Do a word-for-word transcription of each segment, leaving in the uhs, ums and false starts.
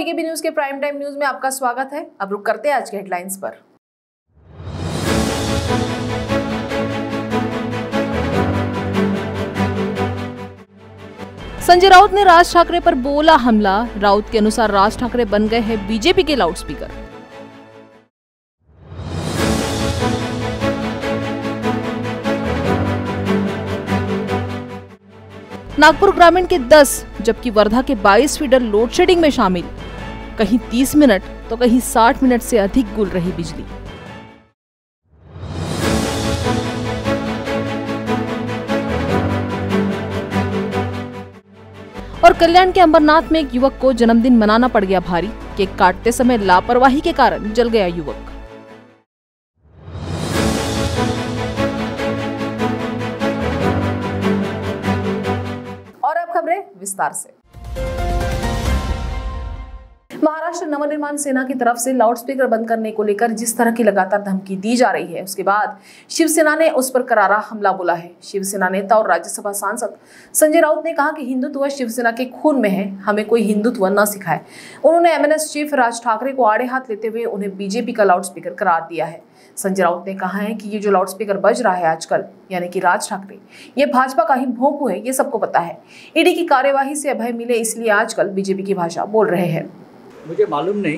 VKB news के prime time news में आपका स्वागत है। अब रुक करते हैं आज के हेडलाइंस पर। संजय राउत ने राज ठाकरे पर बोला हमला। राउत के अनुसार राज ठाकरे बन गए हैं बीजेपी के लाउडस्पीकर। नागपुर ग्रामीण के दस जबकि वर्धा के बाईस फीडर लोड शेडिंग में शामिल। कहीं तीस मिनट तो कहीं साठ मिनट से अधिक गुल रही बिजली। और कल्याण के अंबरनाथ में एक युवक को जन्मदिन मनाना पड़ गया भारी। केक काटते समय लापरवाही के कारण जल गया युवक। विस्तार से महाराष्ट्र नवनिर्माण सेना की तरफ से लाउडस्पीकर बंद करने को लेकर जिस तरह की लगातार धमकी दी जा रही है, उसके बाद शिवसेना ने उस पर करारा हमला बोला है। शिवसेना नेता और राज्यसभा सांसद संजय राउत ने कहा कि हिंदुत्व शिवसेना के खून में है, हमें कोई हिंदुत्व न सिखाए। उन्होंने M N S chief Raj Thackeray को आड़े हाथ लेते हुए उन्हें बीजेपी का लाउडस्पीकर करार दिया है। संजय राउत ने कहा है कि ये जो लाउडस्पीकर बज रहा है आजकल, यानी कि राज ठाकरे, ये भाजपा का ही भोंपू है, ये सबको पता है। ईडी की कार्यवाही से अभय मिले इसलिए आजकल बीजेपी की भाषा बोल रहे हैं। मुझे मालूम नहीं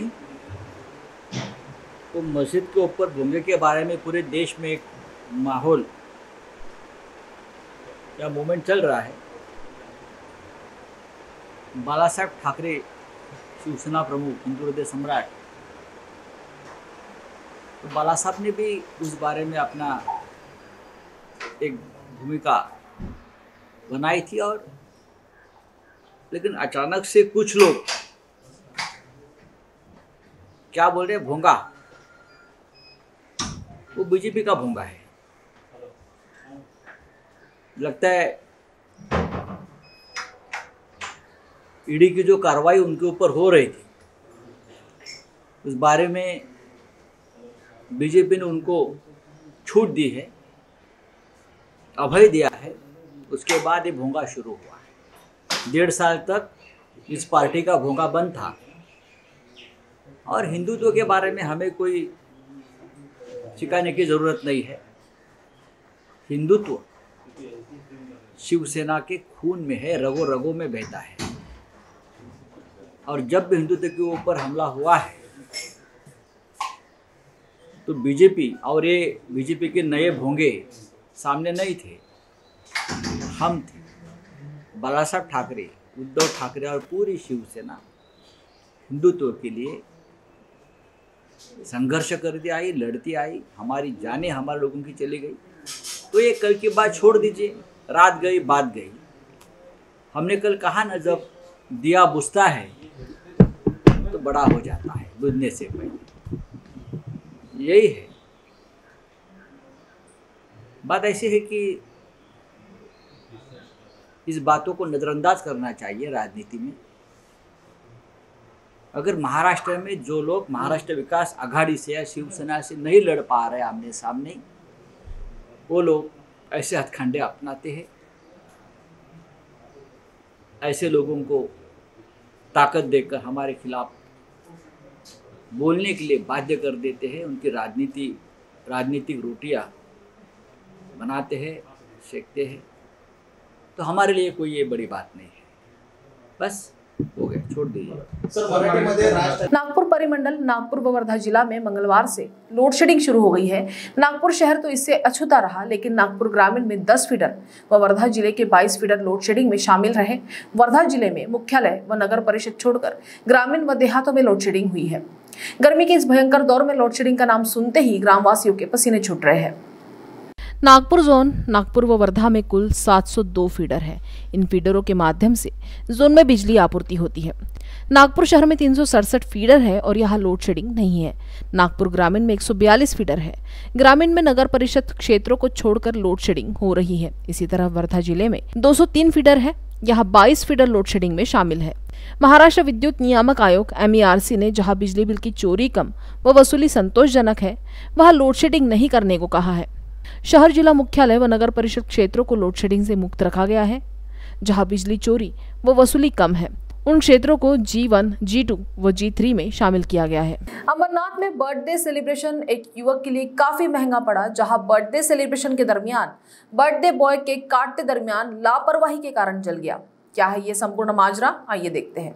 तो मस्जिद के ऊपर दंगे के बारे में पूरे देश में एक माहौल या मूवमेंट चल रहा है। बाला साहब ठाकरे शिवसेना प्रमुख हिंदू हृदय सम्राट, तो बाला साहब ने भी उस बारे में अपना एक भूमिका बनाई थी, और लेकिन अचानक से कुछ लोग क्या बोल रहे हैं, भोंगा, वो बीजेपी का भोंगा है। लगता है ईडी की जो कार्रवाई उनके ऊपर हो रही थी उस बारे में बीजेपी ने उनको छूट दी है, अभय दिया है। उसके बाद ये भोंगा शुरू हुआ है। डेढ़ साल तक इस पार्टी का भोंगा बंद था और हिंदुत्व के बारे में हमें कोई सिखाने की ज़रूरत नहीं है। हिंदुत्व शिवसेना के खून में है, रगों रगों में बहता है। और जब भी हिंदुत्व के ऊपर हमला हुआ है तो बीजेपी और ये बीजेपी के नए भोंगे सामने नहीं थे, हम थे। बाला साहब ठाकरे, उद्धव ठाकरे और पूरी शिवसेना हिंदुत्व के लिए संघर्ष करती आई, लड़ती आई। हमारी जाने हमारे लोगों की चली गई। तो ये कल की बात छोड़ दीजिए, रात गई बात गई। हमने कल कहा ना, जब दिया बुझता है तो बड़ा हो जाता है बुझने से पहले। यही है बात। ऐसी है कि इस बातों को नज़रअंदाज करना चाहिए राजनीति में। अगर महाराष्ट्र में जो लोग महाराष्ट्र विकास आघाड़ी से या शिवसेना से नहीं लड़ पा रहे आमने सामने, वो लोग ऐसे हथखंडे अपनाते हैं, ऐसे लोगों को ताकत देकर हमारे खिलाफ बोलने के लिए बाध्य कर देते हैं। उनकी राजनीति राजनीतिक रोटियां बनाते हैं, सेकते हैं। तो हमारे लिए कोई ये बड़ी बात नहीं है। बस हो गया, छोड़ दीजिए। नागपुर परिमंडल, नागपुर व वर्धा जिला में मंगलवार से लोड शेडिंग शुरू हो गई है। नागपुर शहर तो इससे अछूता रहा, लेकिन नागपुर ग्रामीण में दस फीडर व वर्धा जिले के बाईस फीडर लोड शेडिंग में शामिल रहे। वर्धा जिले में मुख्यालय व नगर परिषद छोड़कर ग्रामीण व देहातों में लोड शेडिंग हुई है। गर्मी के इस भयंकर दौर में लोड शेडिंग का नाम सुनते ही ग्रामवासियों के पसीने छूट रहे हैं। नागपुर जोन, नागपुर व वर्धा में कुल सात सौ दो फीडर है। इन फीडरों के माध्यम से जोन में बिजली आपूर्ति होती है। नागपुर शहर में तीन सौ सड़सठ फीडर है और यहाँ लोड शेडिंग नहीं है। नागपुर ग्रामीण में एक सौ बयालीस फीडर है। ग्रामीण में नगर परिषद क्षेत्रों को छोड़कर लोड शेडिंग हो रही है। इसी तरह वर्धा जिले में दो सौ तीन फीडर है। यहाँ बाईस फीडर लोड शेडिंग में शामिल है। महाराष्ट्र विद्युत नियामक आयोग एम ई आर सी ने जहाँ बिजली बिल की चोरी कम व वसूली संतोषजनक है, वहाँ लोड शेडिंग नहीं करने को कहा है। शहर जिला मुख्यालय व नगर परिषद क्षेत्रों को लोड शेडिंग से मुक्त रखा गया है। जहां बिजली चोरी व वसूली कम है, उन क्षेत्रों को जी वन जी टू व जी थ्री में शामिल किया गया है। अमरनाथ में बर्थडे सेलिब्रेशन एक युवक के लिए काफी महंगा पड़ा, जहां बर्थडे सेलिब्रेशन के दरमियान बर्थडे बॉय केक काटते दरमियान लापरवाही के कारण जल गया। क्या है ये संपूर्ण माजरा, आइए देखते हैं।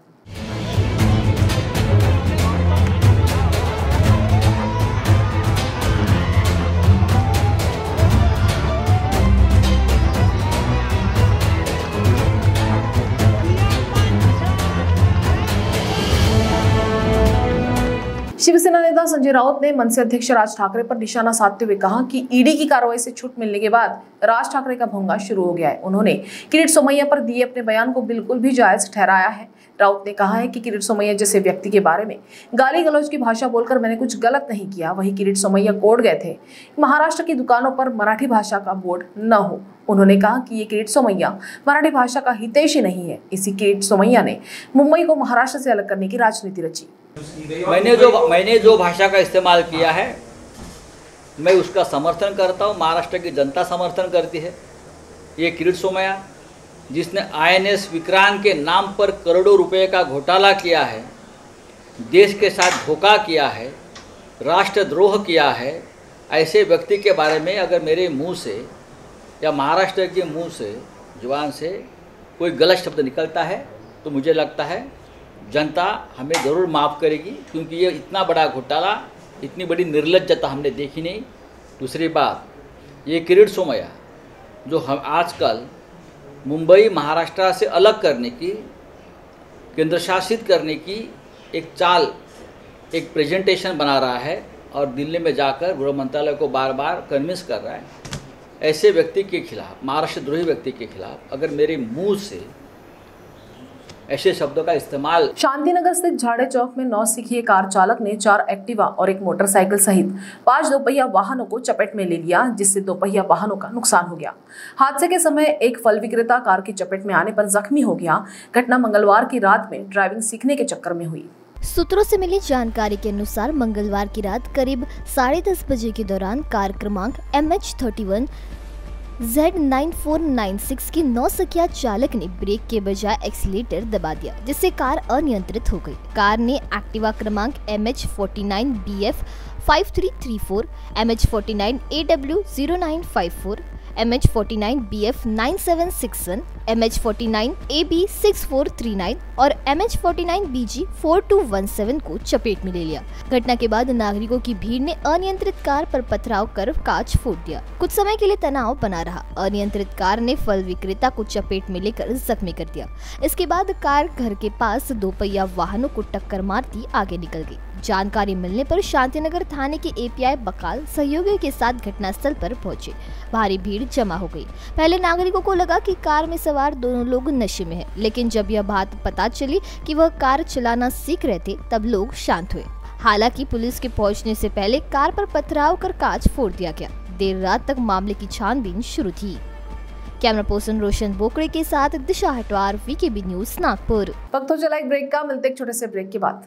शिवसेना नेता संजय राउत ने मनसे अध्यक्ष राज ठाकरे पर निशाना साधते हुए कहा कि ईडी की कार्रवाई से छूट मिलने के बाद राज ठाकरे का भोंगा शुरू हो गया है। उन्होंने किरीट सोमैया पर दिए अपने बयान को बिल्कुल भी जायज ठहराया है। राउत ने कहा है कि किरीट सोमैया जैसे व्यक्ति के बारे में गाली गलौज की भाषा बोलकर मैंने कुछ गलत नहीं किया। वही किरीट सोमैया कोर्ट गए थे महाराष्ट्र की दुकानों पर मराठी भाषा का बोर्ड न हो। उन्होंने कहा कि ये किरीट सोमैया मराठी भाषा का हितैषी नहीं है। इसी किरीट सोमैया ने मुंबई को महाराष्ट्र से अलग करने की राजनीति रची। मैंने जो मैंने जो भाषा का इस्तेमाल किया है मैं उसका समर्थन करता हूँ, महाराष्ट्र की जनता समर्थन करती है। ये किरीट सोमैया जिसने आई एन एस विक्रांत के नाम पर करोड़ों रुपए का घोटाला किया है, देश के साथ धोखा किया है, राष्ट्रद्रोह किया है, ऐसे व्यक्ति के बारे में अगर मेरे मुंह से या महाराष्ट्र के मुंह से जुबान से कोई गलत शब्द निकलता है तो मुझे लगता है जनता हमें ज़रूर माफ़ करेगी, क्योंकि ये इतना बड़ा घोटाला, इतनी बड़ी निर्लज्जता हमने देखी नहीं। दूसरी बात, ये किरीट सोमैया जो हम आजकल मुंबई महाराष्ट्र से अलग करने की, केंद्र शासित करने की एक चाल, एक प्रेजेंटेशन बना रहा है और दिल्ली में जाकर गृह मंत्रालय को बार बार कन्विंस कर रहा है। ऐसे व्यक्ति के खिलाफ, महाराष्ट्र द्रोही व्यक्ति के खिलाफ अगर मेरे मुंह से ऐसे शब्दों का इस्तेमाल। शांतिनगर स्थित झाड़े चौक में नौ सीखीय कार चालक ने चार एक्टिवा और एक मोटरसाइकिल सहित पांच दोपहिया वाहनों को चपेट में ले लिया, जिससे दोपहिया वाहनों का नुकसान हो गया। हादसे के समय एक फल विक्रेता कार की चपेट में आने पर जख्मी हो गया। घटना मंगलवार की रात में ड्राइविंग सीखने के चक्कर में हुई। सूत्रों से मिली जानकारी के अनुसार मंगलवार की रात करीब साढ़े दस बजे के दौरान कार क्रमांक M H thirty one Z nine four nine six की नौसकिया चालक ने ब्रेक के बजाय एक्सीलेटर दबा दिया, जिससे कार अनियंत्रित हो गई। कार ने एक्टिवा क्रमांक M H forty nine B F five three three four, M H forty nine A W zero nine five four, M H forty nine B F nine seven six one, M H forty nine A B six four three nine और M H forty nine B G four two one seven को चपेट में ले लिया। घटना के बाद नागरिकों की भीड़ ने अनियंत्रित कार पर पथराव कर कांच फोड़ दिया। कुछ समय के लिए तनाव बना रहा। अनियंत्रित कार ने फल विक्रेता को चपेट में लेकर जख्मी कर दिया। इसके बाद कार घर के पास दोपहिया वाहनों को टक्कर मारती आगे निकल गयी। जानकारी मिलने पर शांतिनगर थाने के ए पी आई बकाल सहयोगियों के साथ घटनास्थल पर पहुंचे। भारी भीड़ जमा हो गई। पहले नागरिकों को लगा कि कार में सवार दोनों लोग नशे में हैं, लेकिन जब यह बात पता चली कि वह कार चलाना सीख रहे थे तब लोग शांत हुए। हालांकि पुलिस के पहुंचने से पहले कार पर पथराव कर कांच फोड़ दिया गया। देर रात तक मामले की छानबीन शुरू थी। कैमरा पर्सन रोशन बोकरे के साथ Disha Hatwar, V K B news, Nagpur. वक्त हो चला एक ब्रेक का, मिलते एक छोटे से ब्रेक के बाद।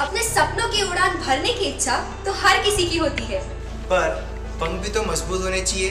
अपने सपनों की उड़ान भरने की इच्छा तो हर किसी की होती है, पर पंख भी तो मजबूत होने चाहिए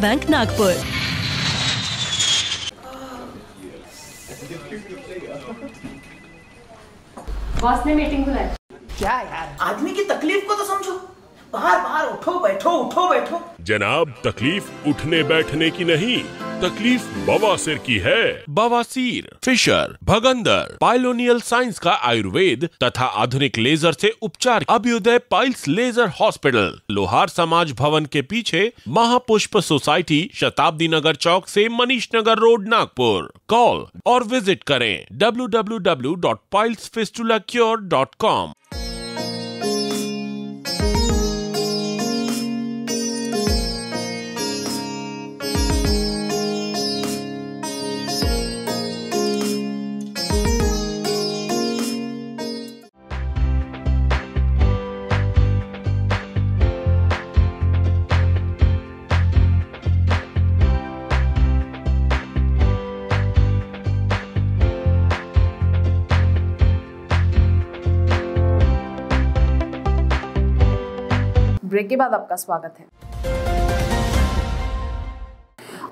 बैंक, नागपुर। बॉस ने मीटिंग बुलाई। क्या यार, आदमी की तकलीफ को तो समझो। बाहर बाहर उठो बैठो उठो बैठो। जनाब, तकलीफ उठने बैठने की नहीं, तकलीफ बवासीर की है। बवासीर, फिशर, भगंदर, पाइलोनियल साइंस का आयुर्वेद तथा आधुनिक लेजर से उपचार अभ्युदय पाइल्स लेजर हॉस्पिटल, लोहार समाज भवन के पीछे, महापुष्प सोसाइटी, शताब्दी नगर चौक से मनीष नगर रोड, नागपुर। कॉल और विजिट करें W W W dot piles fistula cure dot com. Break के बाद आपका स्वागत है।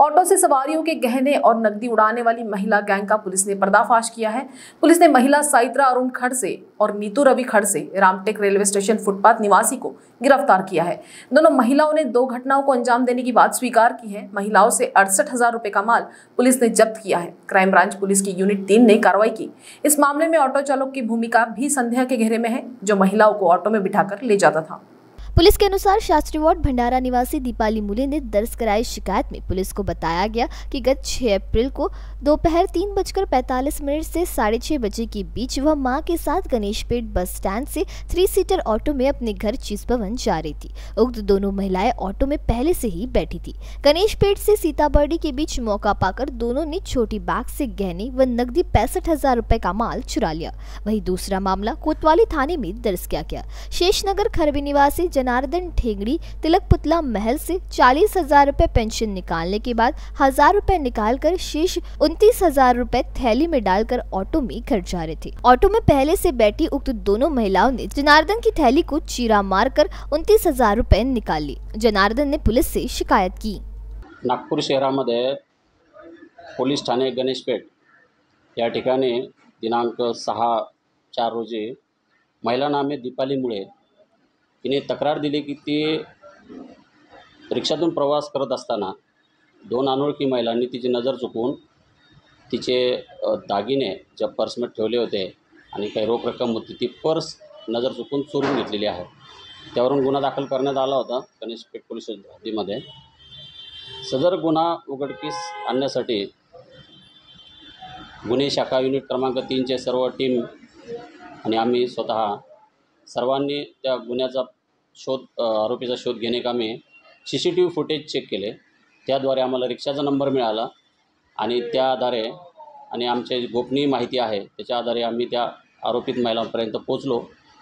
ऑटो से सवारियों के गहने और नकदी उड़ाने वाली महिला गैंग का पुलिस ने पर्दाफाश किया है। पुलिस ने महिला साइत्रा अरुण खड़से और Neetu Ravi Khadse Ramtek railway station footpath निवासी को गिरफ्तार किया है। दोनों महिलाओं ने दो घटनाओं को अंजाम देने की बात स्वीकार की है। महिलाओं से अड़सठ हजार रुपये का माल पुलिस ने जब्त किया है। क्राइम ब्रांच पुलिस की यूनिट तीन ने कार्रवाई की। इस मामले में ऑटो चालक की भूमिका भी संदेह के घेरे में है, जो महिलाओं को ऑटो में बिठाकर ले जाता था। पुलिस के अनुसार शास्त्री वार्ड भंडारा निवासी दीपाली मूले ने दर्ज कराई शिकायत में पुलिस को बताया गया कि गत छह अप्रैल को दोपहर तीन बजकर पैंतालीस मिनट से साढ़े छः बजे के बीच वह मां के साथ गणेशपेट बस स्टैंड से थ्री सीटर ऑटो में अपने घर चीज भवन जा रही थी। उक्त दोनों महिलाएं ऑटो में पहले से ही बैठी थी। गणेशपेट से सीताबर्डी के बीच मौका पाकर दोनों ने छोटी बैग से गहने व नकदी पैंसठ हजार रुपए का माल चुरा लिया। वही दूसरा मामला कोतवाली थाने में दर्ज किया गया। शेषनगर खरबी निवासी जनार्दन ठेंगड़ी तिलक पुतला महल से चालीस हजार रूपए पेंशन निकालने के बाद हजार रूपए निकालकर शेष उनतीस हजार रूपए थैली में डालकर ऑटो में घर जा रहे थे। ऑटो में पहले से बैठी उक्त दोनों महिलाओं ने जनार्दन की थैली को चीरा मारकर उनतीस हजार रूपए निकाल ली। जनार्दन ने पुलिस से शिकायत की। नागपुर शहरामध्ये पोलीस ठाणे गणेशपेठ या ठिकाणी दिनांक सहा चार रोजी महिला नामे दीपाली मूळे तिने तक्रार दिली की ती रिक्षातून प्रवास करत असताना दोन अनोळखी महिलांनी तिची नजर चुकवून तिचे दागिने ज्या पर्समध्ये ठेवले होते आणि काही रोख रक्कम होती ती पर्स नजर चुकवून चोरून घेतलेली आहे। त्यावरून गुन्हा दाखल करण्यात आला होता गणेशपेठ पोलीस हद्दीमध्ये। सदर गुन्हा उघडकीस आणण्यासाठी गुन्हे शाखा युनिट क्रमांक तीनचे सर्व टीम आणि आम्ही स्वतः सर्वांनी त्या गुन्ह्याचा शोध आरोपीचा शोध घेणे कामी C C T V footage check केले। त्याद्वारे आम्हाला रिक्षाचा नंबर मिळाला आणि त्या आधारे आणि आमच्या गोपनीय माहिती आहे त्याच्या आधारे आम्ही त्या आरोपित महिलांपर्यंत पोचलो।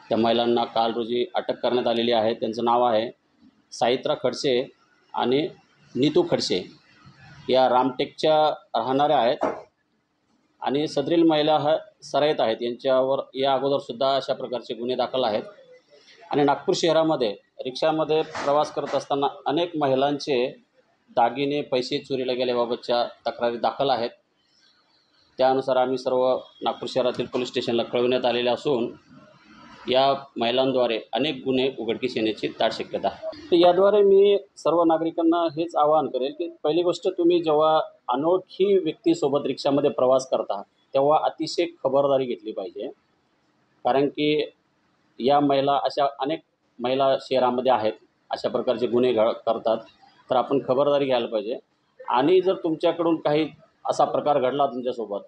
त्या महिलांना काल रोजी अटक करण्यात आलेली आहे। त्यांचं नाव आहे साइत्रा खडसे आणि नीतू खडसे, या रामटेकच्या राहणाऱ्या आहेत आणि सदरील महिला हा सराईत आहेत। यांच्यावर या अगोदरसुद्धा अशा प्रकारचे गुन्हे दाखल आहेत। आणि नागपूर शहरामध्ये रिक्षामध्ये प्रवास करत असताना अनेक महिलांचे दागिने पैसे चोरीला गेल्याबाबतच्या तक्रारी दाखल आहेत। त्यानुसार आम्ही सर्व नागपूर शहरातील पोलीस स्टेशनला कळविण्यात आलेले असून या महिलांद्वारे अनेक गुन्हे उघडकीस येण्याची दाट शक्यता आहे। तर याद्वारे मी सर्व नागरिकांना हेच आवाहन करेल की पहिली गोष्ट तुम्ही जेव्हा अनोळखी व्यक्तीसोबत रिक्षामध्ये प्रवास करता तेव्हा अतिशय खबरदारी घेतली पाहिजे, कारण की या महिला अशा अनेक महिला शहरामध्ये आहेत अशा प्रकारचे गुन्हे घ करतात। तर आपण खबरदारी घ्यायला पाहिजे आणि जर तुमच्याकडून काही असा प्रकार घडला तुमच्यासोबत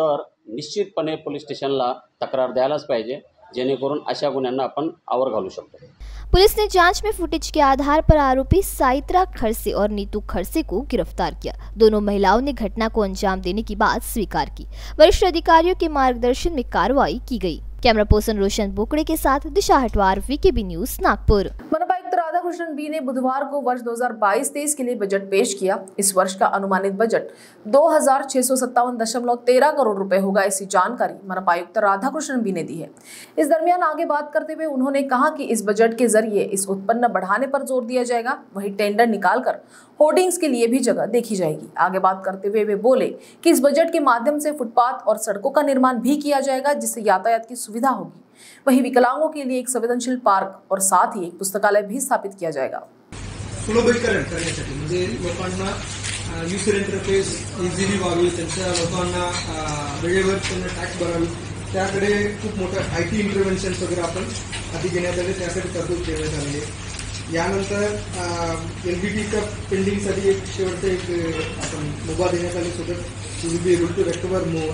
तर निश्चितपणे पोलीस स्टेशनला तक्रार द्यायलाच पाहिजे, जेणेकरून अशा गुन्ह्यांना आपण आवर घालू शकतो। पुलिस ने जांच में फुटेज के आधार पर आरोपी साइत्रा खड़से और नीतू खड़से को गिरफ्तार किया। दोनों महिलाओं ने घटना को अंजाम देने की बात स्वीकार की। वरिष्ठ अधिकारियों के मार्गदर्शन में कार्रवाई की गई। कैमरा पर्सन रोशन बोकरे के साथ दिशा हटवार, वीकेबी न्यूज, नागपुर। मनपायुक्त राधा कृष्ण बी ने बुधवार को वर्ष दो हज़ार बाईस तेईस के लिए बजट पेश किया। इस वर्ष का अनुमानित बजट दो हजार छह सौ सत्तावन दशमलव तेरह करोड़ रुपए होगा, ऐसी जानकारी मनपायुक्त राधा कृष्ण बी ने दी है। इस दरमियान आगे बात करते हुए उन्होंने कहा कि इस बजट के जरिए इस उत्पन्न बढ़ाने पर जोर दिया जाएगा, वही टेंडर निकालकर होर्डिंग्स के लिए भी जगह देखी जाएगी। आगे बात करते हुए वे बोले कि इस बजट के माध्यम से फुटपाथ और सड़कों का निर्माण भी किया जाएगा, जिससे यातायात की सुविधा होगी। वहीं विकलांगों के लिए एक संवेदनशील पार्क और साथ ही एक पुस्तकालय भी स्थापित किया जाएगा। युसरेंटर पेस इझिली व्हावी, त्यांच्या लोकांना वेळेवर त्यांना टॅक्स भरावी, त्याकडे खूप मोठं आय टी इंटरव्हेन्शन वगैरे आपण आधी घेण्यात आले, त्यासाठी तरतूद करण्यात आली आहे. यानंतर एलबीटीच्या पेंडिंगसाठी एक शेवटचं एक आपण मुभा देण्यात आली सोबत यू बी रुल टू रेस्टोवर मोर.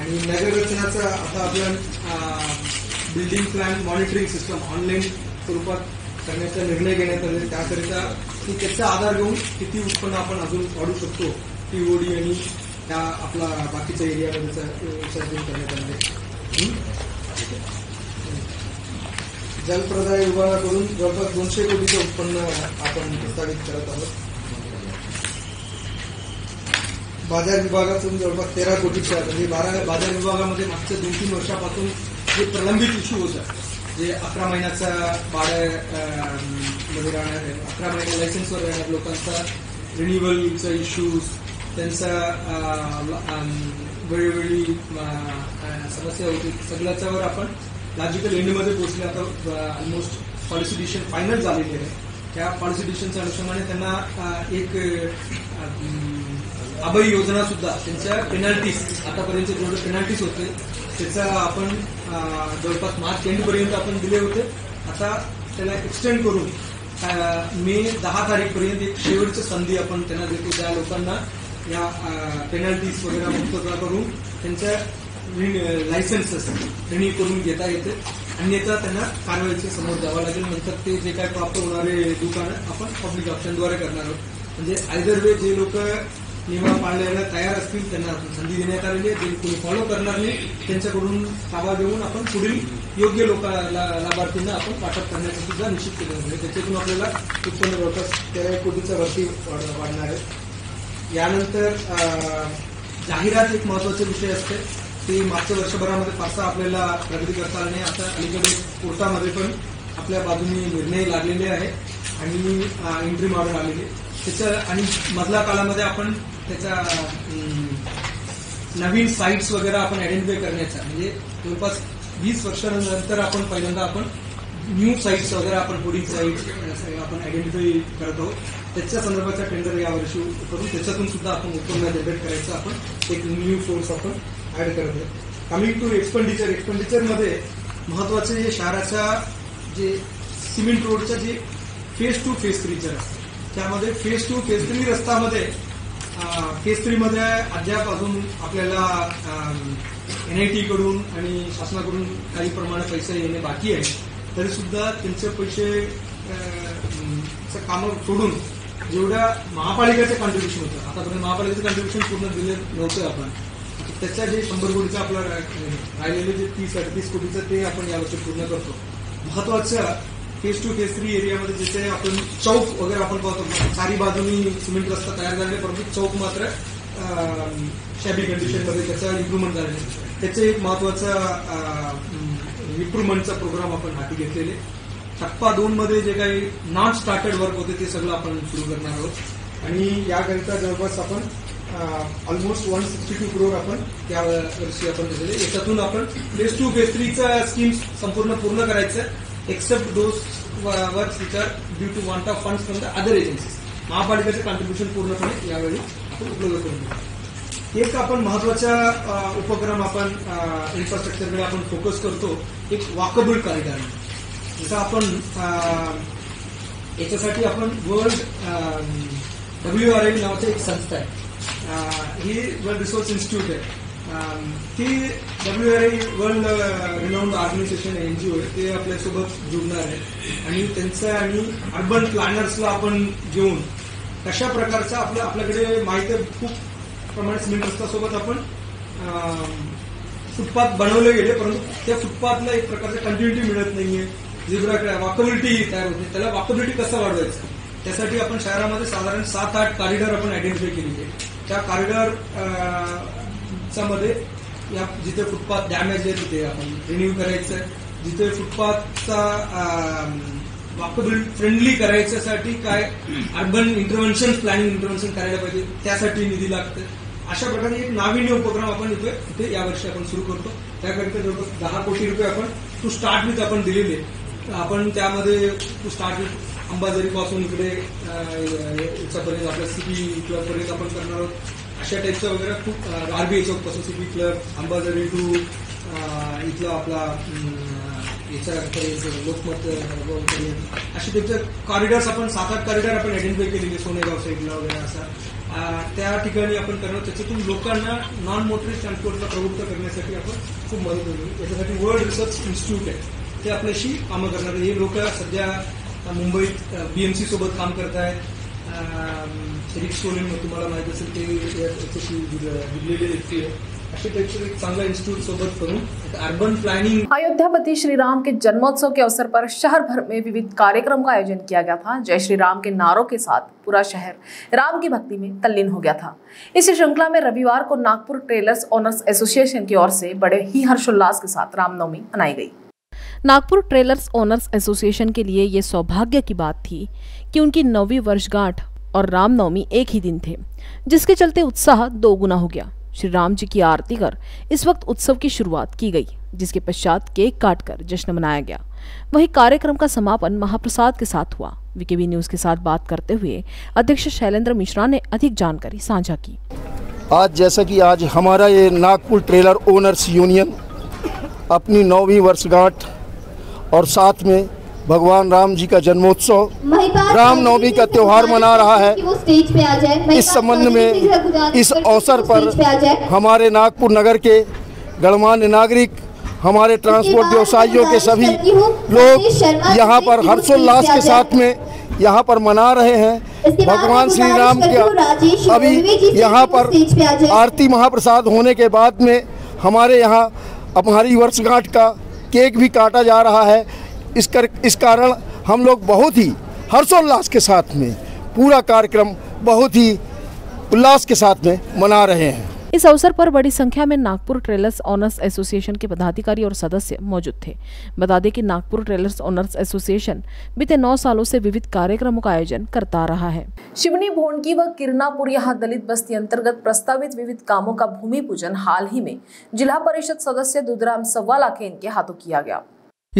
आणि नगररचनाचा आता आपल्या building plan monitoring system online स्वरूपात करण्याचा निर्णय घेण्यात आले, त्याकरिता की त्याचा आधार घेऊन किती उत्पन्न आपण अजून वाढू शकतो टीओडी आणि त्या आपला बाकीच्या एरियामध्ये विसर्जन करण्यात आले. जलप्रदाय विभागाकडून जवळपास दोनशे कोटीचं उत्पन्न आपण प्रस्तावित करत आहोत. बाजार विभागातून जवळपास तेरा कोटीच्या म्हणजे बारा बाजार विभागामध्ये मागच्या दोन तीन वर्षापासून जे प्रलंबित इश्यू होतात, जे अकरा महिन्याचा भाडा मध्ये राहणार आहे, अकरा महिन्या लायसन्सवर राहणार लोकांचा रिन्युअलचा इश्यूज, त्यांचा वेळोवेळी समस्या होती, सगळ्याच्यावर आपण लॉजिकल एंडमध्ये पोचले. आता ऑलमोस्ट पॉलिसी डिसिजन फायनल झालेली आहे. त्या पॉलिसी डिसिजनच्या अनुषंगाने त्यांना एक अभय योजना सुद्धा, त्यांच्या पेनल्टीज आतापर्यंत जेवढे पेनल्टीज होते त्याचा आपण जवळपास मार्च एंडपर्यंत आपण दिले होते, आता त्याला एक्सटेंड करून मे दहा तारीखपर्यंत एक शेवटची संधी आपण त्यांना देतो. त्या लोकांना या पेनल्टीज वगैरे मुक्तता करून त्यांच्या लायसन्सेस रिन्यू करून घेता येते, अन्यथा त्यांना कारवाईच्या समोर जावं लागेल. नंतर ते जे काय प्राप्त होणारे दुकानं आपण पब्लिक ऑप्शनद्वारे करणार आहोत. म्हणजे आयदर वे जे लोक नियम पाळायला तयार असतील त्यांना संधी देण्यात आलेली आहे, जे कोणी फॉलो करणार नाही त्यांच्याकडून ताबा घेऊन आपण पुढील योग्य लोकांना लाभार्थींना आपण वाटप करण्याचं सुद्धा निश्चित केलं आहे. त्याच्यातून आपल्याला उत्पन्न जवळपास तेरा कोटीचा वरती वाढणार आहे. यानंतर जाहिरात एक महत्वाचा विषय असते, ते मागच्या वर्षभरामध्ये फारसा आपल्याला प्रगती करता आली नाही. आता अलीकडे कोर्टामध्ये पण आपल्या बाजूने निर्णय लागलेले आहे आणि इंट्रीम ऑर्डर आलेली त्याच्या, आणि मधल्या काळामध्ये आपण त्याचा नवीन साईट्स वगैरे आपण आयडेंटिफाय करण्याचा, म्हणजे जवळपास वीस वर्षानंतर आपण पहिल्यांदा आपण न्यू साईट्स वगैरे आपण पुढील साईट्स आपण आयडेंटिफाय करत आहोत. त्याच्या संदर्भाचा टेंडर यावर्षी करून त्याच्यातून सुद्धा आपण उत्पन्न जनरेट करायचं आपण एक न्यू सोर्स आपण ऍड करत आहोत. कमिंग टू एक्सपेंडिचर, एक्सपेंडिचरमध्ये महत्वाचे जे शहराच्या जे सिमेंट रोडच्या जे फेज टू फेज थ्रीचर असतात त्यामध्ये फेज टू फेज थ्री रस्तामध्ये फेज थ्रीमध्ये अद्याप अजून आपल्याला एनआयटीकडून आणि शासनाकडून काही प्रमाणात पैसे येणे बाकी आहे. तरीसुद्धा त्यांचे पैसे कामं सोडून जेवढ्या महापालिकेचं कॉन्ट्रीब्युशन होतं, आतापर्यंत महापालिकेचं कॉन्ट्रीब्युशन पूर्ण दिले नव्हतं आपण, त्याच्या जे शंभर कोटीचं आपलं राहिलेले जे तीस अडतीस कोटीचं ते आपण यावर्षी पूर्ण करतो. महत्वाचं फेज टू फेज थ्री एरियामध्ये जिथे आपण चौक वगैरे आपण पाहतो, चारी बाजूनी सिमेंट रस्ता तयार झाले परंतु चौक मात्र शॅबी कंडिशनमध्ये त्याचा इम्प्रुव्हमेंट झाले, त्याचे एक महत्वाचा इम्प्रुव्हमेंटचा प्रोग्राम आपण हाती घेतलेले. टप्पा दोन मध्ये जे काही नॉन स्टार्टेड वर्क होते ते सगळं आपण सुरू करणार आहोत आणि याकरिता जवळपास आपण almost one sixty two crore आपण त्यावर्षी आपण घेतलेले. याच्यातून आपण फेज टू फेज थ्रीचा स्कीम संपूर्ण पूर्ण करायचं except those works which are due to want of funds from the other agencies. महापालिकेचं कॉन्ट्रीब्युशन पूर्णपणे यावेळी आपण उपलब्ध करून देतो. एक आपण महत्वाचा उपक्रम आपण इन्फ्रास्ट्रक्चरकडे आपण फोकस करतो, एक वॉकेबल कॉरिडॉर. जसं आपण याच्यासाठी आपण वर्ल्ड डब्ल्यू आर एल नावाची एक संस्था आहे, ही वर्ल्ड रिसोर्स इन्स्टिट्यूट आहे, ती W R A world renowned organisation NGO आहे, ते आपल्यासोबत जुळणार आहे आणि त्यांचा आणि अर्बन प्लॅनर्सला आपण घेऊन कशा प्रकारचा आपल्या आपल्याकडे माहिती खूप प्रमाणात सिमेंट रस्त्यासोबत आपण फुटपाथ बनवले गेले परंतु त्या फुटपाथला एक प्रकारची कंटिन्युटी मिळत नाहीये, जेवढ्याकडे वॉकेबिलिटी तयार होत नाही, त्याला वॉकेबिलिटी कसं वाढवायचं त्यासाठी आपण शहरामध्ये साधारण सात आठ कॉरिडॉर आपण आयडेंटिफाय केलेली आहे. त्या कॉरिडॉर मध्ये या जिथे फुटपाथ डॅमेज आहे तिथे आपण रिन्यू करायचं, जिथे फुटपाथचा वॉकेबल फ्रेंडली करायच्यासाठी काय अर्बन इंटरव्हेन्शन प्लॅनिंग इंटरव्हेन्शन करायला पाहिजे त्यासाठी निधी लागतं. अशा प्रकारे एक नाविन्य उपक्रम आपण इथे इथे यावर्षी आपण सुरू करतो. त्याकरिता जवळपास दहा कोटी रुपये आपण टू स्टार्ट विथ आपण दिलेले, आपण त्यामध्ये टू स्टार्ट विथ अंबाझरीपासून इकडे याच्यापर्यंत आपल्या सीपी क्लबपर्यंत आपण करणार आहोत अशा टाईपचा वगैरे खूप आरबीआय चौकपासून सीपी क्लब अंबाझरी टू इथला आपला याच्यापर्यंत लोकमत अशा टाईपचे कॉरिडॉर्स आपण सात आठ कॉरिडॉर आपण आयडेंटिफाय केलेले सोनेगाव साईडला वगैरे असा त्या ठिकाणी आपण करणार त्याच्यातून लोकांना नॉन मोटरी ट्रान्सपोर्टला प्रवृत्त करण्यासाठी आपण खूप मदत होईल. याच्यासाठी वर्ल्ड रिसर्च इन्स्टिट्यूट आहे ते आपल्याशी कामं करणार हे लोक सध्या मुंबईत बीएमसी सोबत काम करतायत. किरीट सोमैया तुम्हाला माहिती असेल ते याच्याशी जुडलेले व्यक्ती आहे. अयोध्यापति श्री राम के जन्मोत्सव के अवसर पर शहर भर में विविध कार्यक्रम का आयोजन किया गया था. जय श्री राम के नारों के साथ पूरा शहर राम की भक्ति में तल्लीन हो गया था. इस श्रृंखला में रविवार को नागपुर ट्रेलर्स ओनर्स एसोसिएशन की ओर से बड़े ही हर्षोल्लास के साथ रामनवमी मनाई गई. नागपुर ट्रेलर्स ओनर्स एसोसिएशन के लिए ये सौभाग्य की बात थी कि उनकी नौवीं वर्षगांठ और रामनवमी एक ही दिन थे, जिसके चलते उत्साह दोगुना हो गया. श्री राम जी की आरती कर इस वक्त उत्सव की शुरुआत की गई, जिसके पश्चात केक काटकर जश्न मनाया गया. वहीं कार्यक्रम का समापन महाप्रसाद के साथ हुआ. वीकेबी न्यूज के साथ बात करते हुए अध्यक्ष शैलेन्द्र मिश्रा ने अधिक जानकारी साझा की. आज जैसा कि आज हमारा ये नागपुर ट्रेलर ओनर्स यूनियन अपनी नौवीं वर्षगांठ और साथ में भगवान राम जी का जन्मोत्सव रामनवमी का त्यौहार मना रहा है. इस संबंध में इस अवसर पर हमारे नागपुर नगर के गणमान्य नागरिक हमारे ट्रांसपोर्ट व्यवसायियों के सभी लोग यहाँ पर हर्षोल्लास के साथ में यहाँ पर मना रहे हैं भगवान श्री राम के. अभी यहाँ पर आरती महाप्रसाद होने के बाद में हमारे यहाँ हमारी वर्षगांठ का केक भी काटा जा रहा है. इस कर इस कारण हम लोग बहुत ही हर्षोल्लास के साथ में पूरा कार्यक्रम बहुत ही उल्लास के साथ में मना रहे हैं. इस अवसर पर बड़ी संख्या में नागपुर ट्रेलर्स ओनर्स एसोसिएशन के पदाधिकारी और सदस्य मौजूद थे. बता दें कि नागपुर ट्रेलर्स ओनर्स एसोसिएशन बीते नौ सालों से विविध कार्यक्रमों का आयोजन करता रहा है. शिवनी भोंडकी व किरणापुर यहाँ दलित बस्ती अंतर्गत प्रस्तावित विविध कामों का भूमि पूजन हाल ही में जिला परिषद सदस्य दुधराम सव्वालाखे के हाथों किया गया.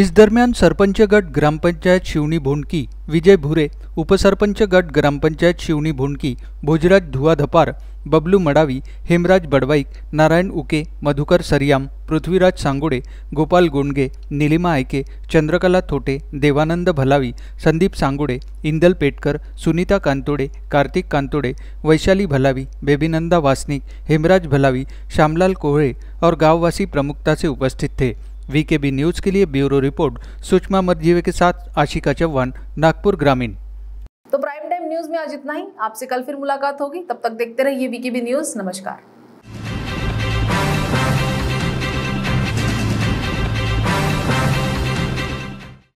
इस दरमियान सरपंच गट ग्राम पंचायत शिवनी भोंडकी विजय भूरे, उपसरपंच गट ग्राम पंचायत शिवनी भोंडकी भोजराज धुआधपार, बबलू मडावी, हेमराज बड़वाईक, नारायण उके, मधुकर सरियाम, पृथ्वीराज सांगोड़े, गोपाल गोंडगे, नीलिमा आयके, चंद्रकला थोटे, देवानंद भलावी, संदीप सांगोड़े, इंदल पेटकर, सुनीता कांतोड़े, कार्तिक कांतोड़े, वैशाली भलावी, बेबीनंदा वासनिक, हेमराज भलावी, श्यामलाल कोहरे और गाँववासी प्रमुखता से उपस्थित थे. वीकेबी न्यूज के लिए ब्यूरो रिपोर्ट सुषमा मर्जीवे के साथ आशिका चौहान, नागपुर ग्रामीण. तो प्राइम टाइम न्यूज में आज इतना ही. आपसे कल फिर मुलाकात होगी. तब तक देखते रहिए वीकेबी न्यूज. नमस्कार.